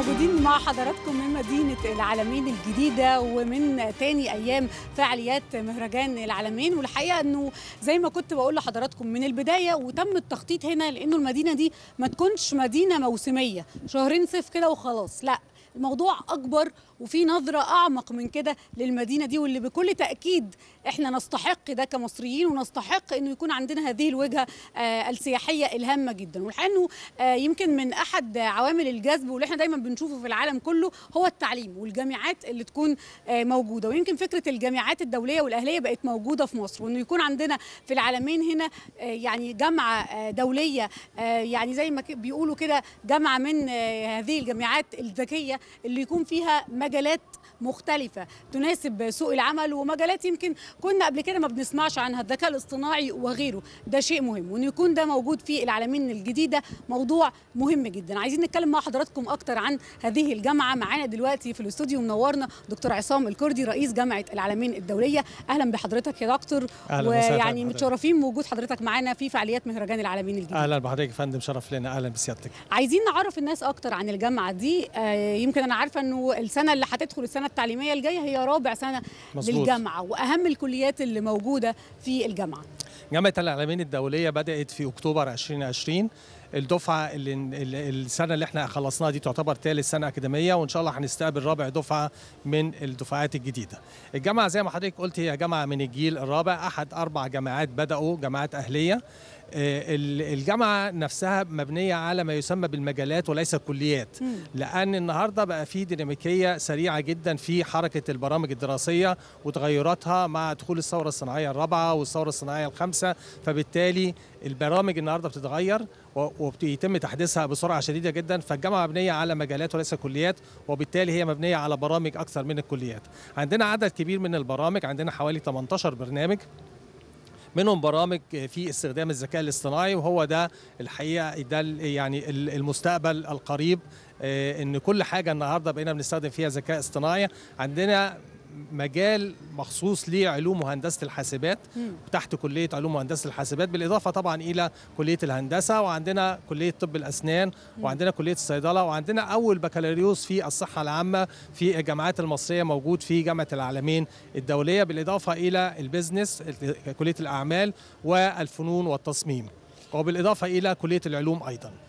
موجودين مع حضراتكم من مدينة العلمين الجديدة ومن تاني أيام فعاليات مهرجان العلمين. والحقيقة أنه زي ما كنت بقول لحضراتكم من البداية وتم التخطيط هنا لأنه المدينة دي ما تكونش مدينة موسمية شهرين صيف كده وخلاص، لا، الموضوع أكبر وفي نظرة أعمق من كده للمدينة دي، واللي بكل تأكيد إحنا نستحق ده كمصريين ونستحق إنه يكون عندنا هذه الوجهة السياحية الهامة جدا. والحقيقة إنه يمكن من أحد عوامل الجذب واللي إحنا دايما بنشوفه في العالم كله هو التعليم والجامعات اللي تكون موجودة، ويمكن فكرة الجامعات الدولية والأهلية بقت موجودة في مصر، وإنه يكون عندنا في العلمين هنا يعني جامعة دولية، يعني زي ما بيقولوا كده جامعة من هذه الجامعات الذكية اللي يكون فيها مجالات مختلفة تناسب سوق العمل ومجالات يمكن كنا قبل كده ما بنسمعش عنها، الذكاء الاصطناعي وغيره. ده شيء مهم وإنه يكون ده موجود في العلمين الجديدة، موضوع مهم جدا. عايزين نتكلم مع حضراتكم أكتر عن هذه الجامعة. معانا دلوقتي في الاستوديو منورنا دكتور عصام الكردي رئيس جامعة العلمين الدولية. أهلا بحضرتك يا دكتور، ويعني متشرفين بوجود حضرتك معانا في فعاليات مهرجان العلمين الجديد. أهلا بحضرتك يا فندم، شرف لنا. أهلا بسيادتك. عايزين نعرف الناس أكتر عن الجامعة دي. يمكن أنا عارفة إنه السنة اللي هتدخل السنة التعليمية الجاية هي رابع سنة مزبوط. للجامعة وأهم الكليات اللي موجودة في الجامعة. جامعة العلمين الدولية بدأت في أكتوبر 2020، الدفعة اللي السنة اللي احنا خلصناها دي تعتبر ثالث سنة أكاديمية، وإن شاء الله هنستقبل رابع دفعة من الدفعات الجديدة. الجامعة زي ما حضرتك قلت هي جامعة من الجيل الرابع، أحد 4 جامعات بدأوا، جامعات أهلية. الجامعة نفسها مبنية على ما يسمى بالمجالات وليس الكليات، لأن النهاردة بقى في ديناميكية سريعة جدا في حركة البرامج الدراسية وتغيراتها مع دخول الثورة الصناعية الرابعة والثورة الصناعية الخامسة، فبالتالي البرامج النهاردة بتتغير وبيتم تحديثها بسرعة شديدة جدا. فالجامعة مبنية على مجالات وليس كليات، وبالتالي هي مبنية على برامج أكثر من الكليات. عندنا عدد كبير من البرامج، عندنا حوالي 18 برنامج، منهم برامج في استخدام الذكاء الاصطناعي، وهو ده الحقيقة ده يعني المستقبل القريب، إن كل حاجة النهاردة بقينا بنستخدم فيها ذكاء اصطناعي. عندنا مجال مخصوص لعلوم وهندسة الحاسبات وتحت كلية علوم وهندسة الحاسبات، بالإضافة طبعا إلى كلية الهندسة، وعندنا كلية طب الأسنان، وعندنا كلية الصيدلة، وعندنا أول بكالوريوس في الصحة العامة في الجامعات المصرية موجود في جامعة العلمين الدولية، بالإضافة إلى البيزنس كلية الأعمال والفنون والتصميم، وبالإضافة إلى كلية العلوم أيضا.